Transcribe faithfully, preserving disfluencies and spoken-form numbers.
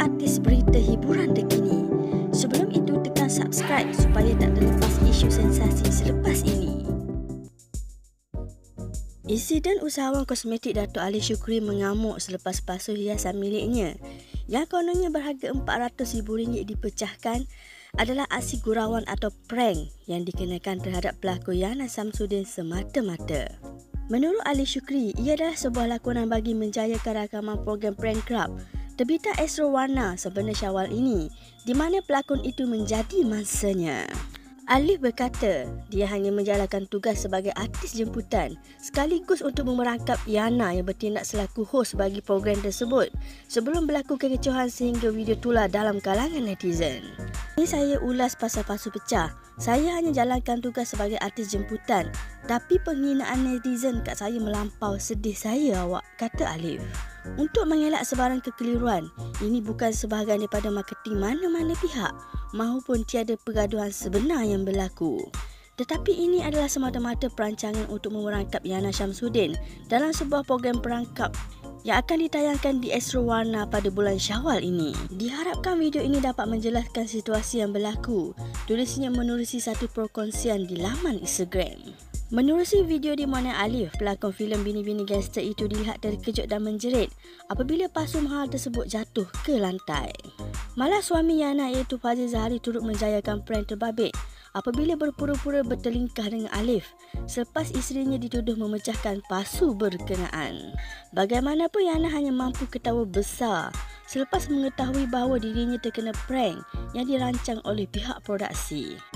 artis berita hiburan terkini. Sebelum itu, tekan subscribe supaya tak terlepas isu sensasi selepas ini. Insiden usahawan kosmetik Datuk Aliff Syukri mengamuk selepas palsu hiasan miliknya yang kononnya berharga empat ratus ribu ringgit dipecahkan adalah aksi gurauan atau prank yang dikenakan terhadap pelakon Yana Samsudin semata-mata. Menurut Aliff Syukri, ia adalah sebuah lakonan bagi menjayakan rakaman program Prankap terbitan Astro Warna sebenar Syawal ini, di mana pelakon itu menjadi mangsanya. Aliff berkata dia hanya menjalankan tugas sebagai artis jemputan sekaligus untuk memerangkap Yana yang bertindak selaku hos bagi program tersebut sebelum berlaku kekecohan sehingga video tular dalam kalangan netizen. Ini saya ulas pasal palsu pecah. Saya hanya jalankan tugas sebagai artis jemputan, tapi penghinaan netizen kat saya melampau, sedih saya awak, kata Aliff. Untuk mengelak sebarang kekeliruan, ini bukan sebahagian daripada marketing mana-mana pihak maupun tiada pergaduhan sebenar yang berlaku. Tetapi ini adalah semata-mata perancangan untuk memerangkap Yana Samsudin dalam sebuah program perangkap yang akan ditayangkan di Astro Warna pada bulan Syawal ini. Diharapkan video ini dapat menjelaskan situasi yang berlaku, tulisnya menerusi satu perkongsian di laman Instagram. Menerusi video di mana Aliff, pelakon filem Bini-Bini Gaster itu dilihat terkejut dan menjerit apabila pasu mahal tersebut jatuh ke lantai. Malah suami Yana iaitu Fadzil Zahari turut menjayakan prank terbabit apabila berpura-pura bertelingkah dengan Aliff selepas isterinya dituduh memecahkan pasu berkenaan. Bagaimanapun, Yana hanya mampu ketawa besar selepas mengetahui bahawa dirinya terkena prank yang dirancang oleh pihak produksi.